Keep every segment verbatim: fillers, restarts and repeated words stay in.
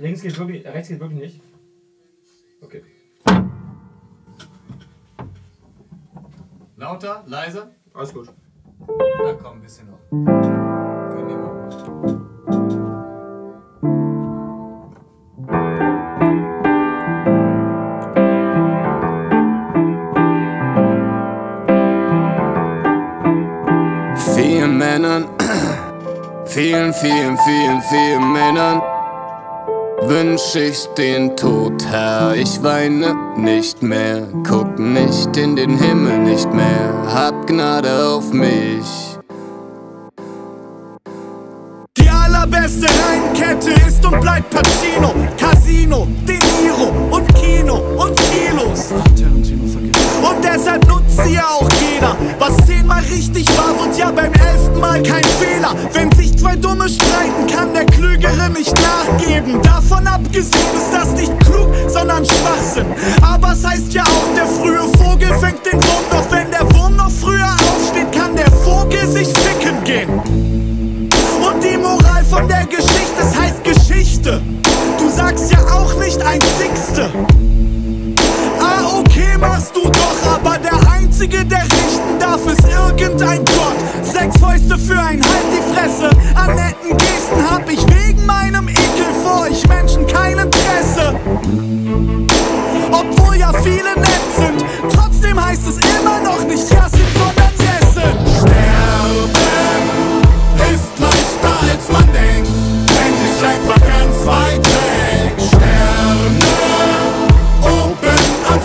links geht wirklich, rechts geht wirklich nicht. Okay. Lauter, leiser. Alles gut. Na komm, ein bisschen noch. Können wir mal. Vielen Männern, vielen, vielen, vielen, vielen Männern wünsch ich den Tod, Herr. Ich weine nicht mehr, guck nicht in den Himmel nicht mehr, hab Gnade auf mich. Die allerbeste Reihenkette ist und bleibt Pacino, Casino, De Niro und Kino und Kilos. Und deshalb nutzt sie ja auch jeder. Was zehnmal richtig war, wird ja beim elften Mal kein Fehler. Wenn sich zwei Dumme streiten, kann der Klügere nicht nachgeben. Davon abgesehen ist das nicht klug, sondern Schwachsinn. Aber es heißt ja auch, der frühe Vogel fängt den Wurm. Doch wenn der Wurm noch früher aufsteht, kann der Vogel sich ficken gehen. Und die Moral von der Geschichte, es heißt Geschichte. Du sagst ja auch nicht ein Sixte. Ah, okay, machst du doch, aber der Einzige, der richten darf, ist irgendein Gott. Sechs Fäuste für ein Halt die Fresse. An netten Gesten hab ich wegen meinem Ekel vor euch Menschen kein Interesse. Obwohl ja viele nett sind, trotzdem heißt es immer noch nicht Jasmin, sondern Jessen. Sterben ist leichter als man denkt, endlich einfach ganz weit weg. Sterben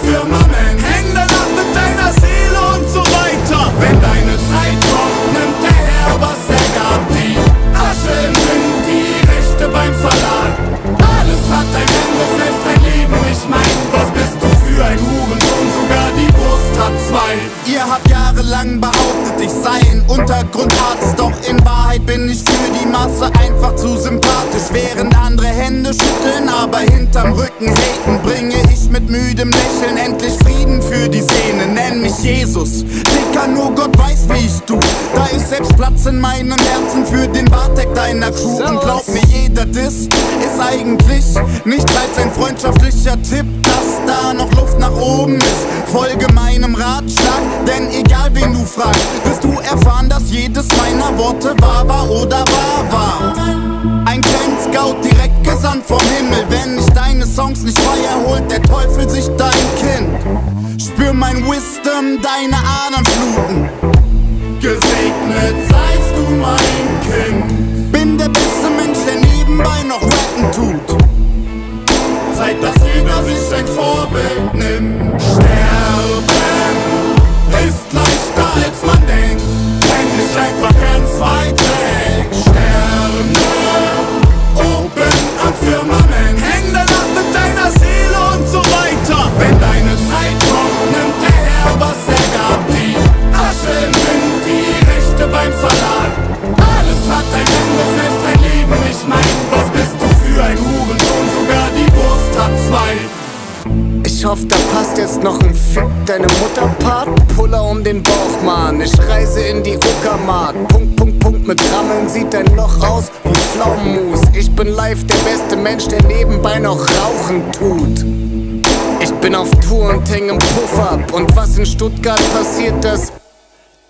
Firmament. Häng dann ab mit deiner Seele und so weiter. Wenn deine Zeit kommt, nimmt der Herr, was er gab. Die Asche im Wind, die Rechte beim Verlag. Alles hat ein Ende, selbst dein Leben nicht meint. Was bist du für ein Hurensohn? Sogar die Brust hat zwei. Ihr habt jahrelang behauptet, ich sei ein Untergrundarzt. Doch in Wahrheit bin ich für die Masse einfach zu sympathisch. Während andere Hände schütteln, aber hinterm Rücken haten, bringe ich mit müdem Lächeln endlich Frieden für die Seele. Nenn mich Jesus, Dicker, nur Gott weiß, wie ich tu. Da ist selbst Platz in meinem Herzen für den Bartek deiner Crew. Und glaub mir, jeder Diss ist eigentlich nichts als ein freundschaftlicher Tipp, dass da noch Luft nach oben ist. Folge meinem Ratschlag, denn egal wen du fragst, wirst du erfahren, dass jedes meiner Worte wahr war oder wahr war. Ein kleiner Scout direkt gesandt vom Himmel. Wenn ich deine Songs nicht feier, holt der Teufel sich dein Kind. Spür mein Wisdom, deine Adern fluten. Gesegnet seist du, mein Kind. Bin der beste Mensch, der nebenbei noch rappen tut. Zeit, dass jeder sich ein Vorbild nimmt. Sterben ist leichter als man denkt, endlich einfach ganz weit weg. Sterben oben am Firmament. Häng dann ab mit deiner Seele und so weiter. Wenn deine Zeit kommt, nimmt der Herr, was er gab. Die Asche im Wind, die Rechte beim Verlag. Alles hat ein Ende, selbst dein Leben nicht meint. Was bist du für ein Hurensohn? Sogar die Brust hat zwei. Ich hoffe, da passt jetzt noch ein Fick deine Mutterpart. Puller um den Bauch, Mann, ich reise in die Ruckermark. Punkt, Punkt, Punkt, mit Rammeln sieht dein Loch aus wie Pflaumenmus. Ich bin live der beste Mensch, der nebenbei noch rauchen tut. Ich bin auf Tour und häng im Puff ab. Und was in Stuttgart passiert, das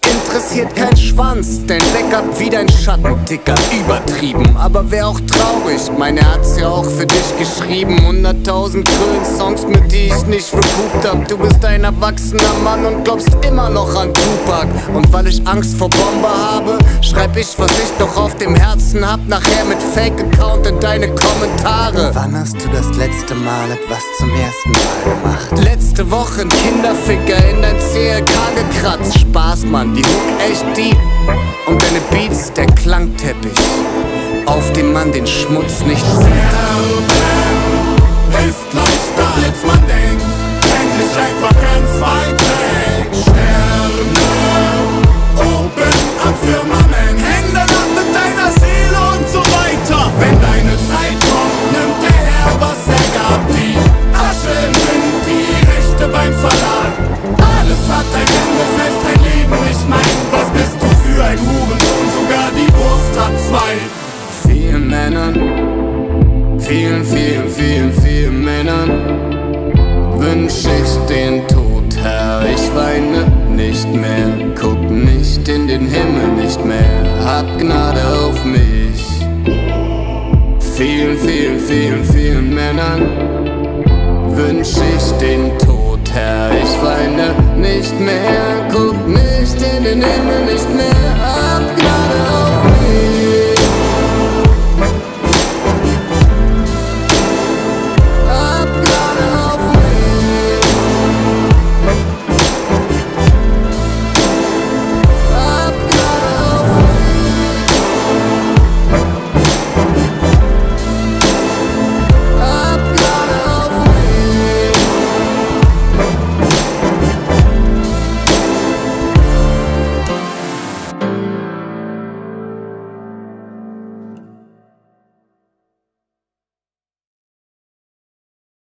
interessiert kein Schwanz, denn Backup wie dein Schattenticker, übertrieben. Aber wär auch traurig, meine hat's ja auch für dich geschrieben. Hunderttausend Krön-Songs, mit die ich nicht verguckt hab. Du bist ein erwachsener Mann und glaubst immer noch an Tupac. Und weil ich Angst vor Bombe habe, schreib ich, was ich noch auf dem Herzen hab. Nachher mit Fake-Account in deine Kommentare. Wann hast du das letzte Mal etwas zum ersten Mal gemacht? Letzte Woche ein Kinderficker in dein C L K gekratzt. Spaß, Mann. Die Hook echt deep und deine Beats der Klangteppich, auf dem man den Schmutz nicht sieht. Sterben ist leichter als man denkt, endlich einfach ganz weit weg. Sterben oben am Firmament. Häng dann ab mit deiner Seele und so weiter. Wenn deine Zeit kommt, nimmt der Herr, was er gab. Die Asche im Wind, die Rechte beim Verlag. Alles hat ein Ende, selbst ein Leben. Ich mein, was bist du für ein Hurensohn? Sogar die Brust hat zwei. Vielen Männern, vielen vielen, vielen, vielen, vielen Männern wünsch ich den Tod, Herr. Ich weine nicht mehr, guck nicht in den Himmel, nicht mehr, hab Gnade auf mich. Vielen, vielen, vielen, vielen Männern wünsch ich den Tod, Herr. Ich weine nicht mehr, guck nicht in den Himmel, nicht mehr, hab Gnade auf mich.